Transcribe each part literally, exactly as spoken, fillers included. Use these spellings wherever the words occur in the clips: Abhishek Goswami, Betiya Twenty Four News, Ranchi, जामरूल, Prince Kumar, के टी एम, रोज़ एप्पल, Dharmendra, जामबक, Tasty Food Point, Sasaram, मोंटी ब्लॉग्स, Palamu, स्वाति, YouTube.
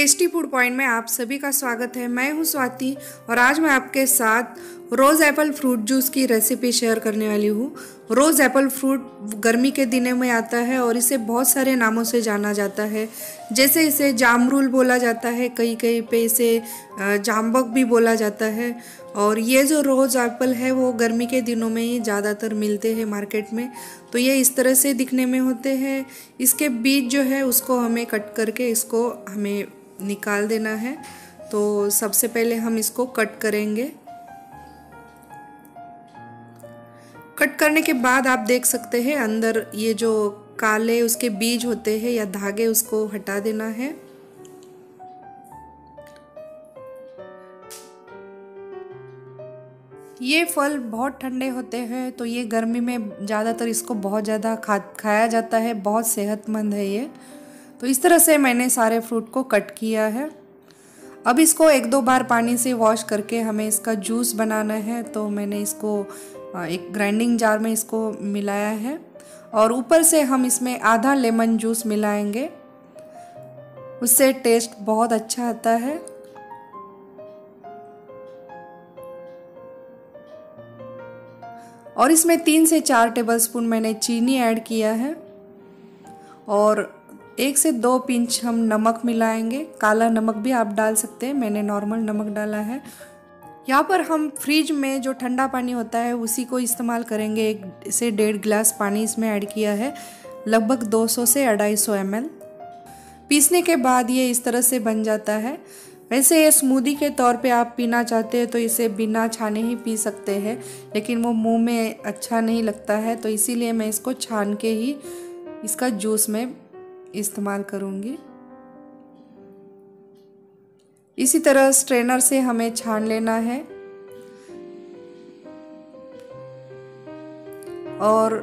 Tasty food point में आप सभी का स्वागत है। मैं हूं स्वाति और आज मैं आपके साथ रोज़ एप्पल फ्रूट जूस की रेसिपी शेयर करने वाली हूं। रोज़ एप्पल फ्रूट गर्मी के दिनों में आता है और इसे बहुत सारे नामों से जाना जाता है, जैसे इसे जामरूल बोला जाता है, कहीं कहीं पे इसे जामबक भी बोला जाता है। और ये जो रोज़ एप्पल है वो गर्मी के दिनों में ही ज़्यादातर मिलते हैं मार्केट में। तो ये इस तरह से दिखने में होते हैं। इसके बीज जो है उसको हमें कट करके इसको हमें निकाल देना है। तो सबसे पहले हम इसको कट करेंगे। कट करने के बाद आप देख सकते हैं अंदर ये जो काले उसके बीज होते हैं या धागे, उसको हटा देना है। ये फल बहुत ठंडे होते हैं, तो ये गर्मी में ज़्यादातर इसको बहुत ज़्यादा खा खाया जाता है। बहुत सेहतमंद है ये। तो इस तरह से मैंने सारे फ्रूट को कट किया है। अब इसको एक दो बार पानी से वॉश करके हमें इसका जूस बनाना है। तो मैंने इसको एक ग्राइंडिंग जार में इसको मिलाया है और ऊपर से हम इसमें आधा लेमन जूस मिलाएंगे, उससे टेस्ट बहुत अच्छा आता है। और इसमें तीन से चार टेबलस्पून मैंने चीनी ऐड किया है और एक से दो पिंच हम नमक मिलाएंगे। काला नमक भी आप डाल सकते हैं, मैंने नॉर्मल नमक डाला है। यहाँ पर हम फ्रिज में जो ठंडा पानी होता है उसी को इस्तेमाल करेंगे। एक से डेढ़ गिलास पानी इसमें ऐड किया है, लगभग दो सौ से दो सौ पचास एम एल। पीसने के बाद ये इस तरह से बन जाता है। वैसे ये स्मूदी के तौर पे आप पीना चाहते हैं तो इसे बिना छाने ही पी सकते हैं, लेकिन वो मुंह में अच्छा नहीं लगता है, तो इसीलिए मैं इसको छान के ही इसका जूस में इस्तेमाल करूँगी। इसी तरह स्ट्रेनर से हमें छान लेना है और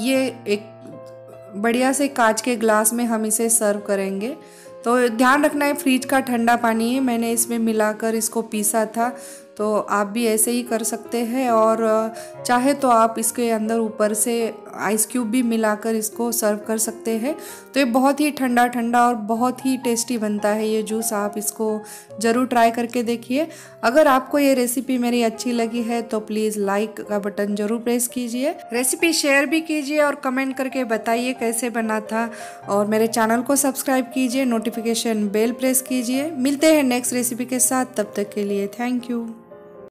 ये एक बढ़िया से कांच के ग्लास में हम इसे सर्व करेंगे। तो ध्यान रखना है, फ्रिज का ठंडा पानी है, मैंने इसमें मिलाकर इसको पीसा था, तो आप भी ऐसे ही कर सकते हैं। और चाहे तो आप इसके अंदर ऊपर से आइस क्यूब भी मिलाकर इसको सर्व कर सकते हैं। तो ये बहुत ही ठंडा ठंडा और बहुत ही टेस्टी बनता है ये जूस। आप इसको ज़रूर ट्राई करके देखिए। अगर आपको ये रेसिपी मेरी अच्छी लगी है तो प्लीज़ लाइक का बटन ज़रूर प्रेस कीजिए, रेसिपी शेयर भी कीजिए और कमेंट करके बताइए कैसे बना था। और मेरे चैनल को सब्सक्राइब कीजिए, नोटिफिकेशन बेल प्रेस कीजिए। मिलते हैं नेक्स्ट रेसिपी के साथ, तब तक के लिए थैंक यू।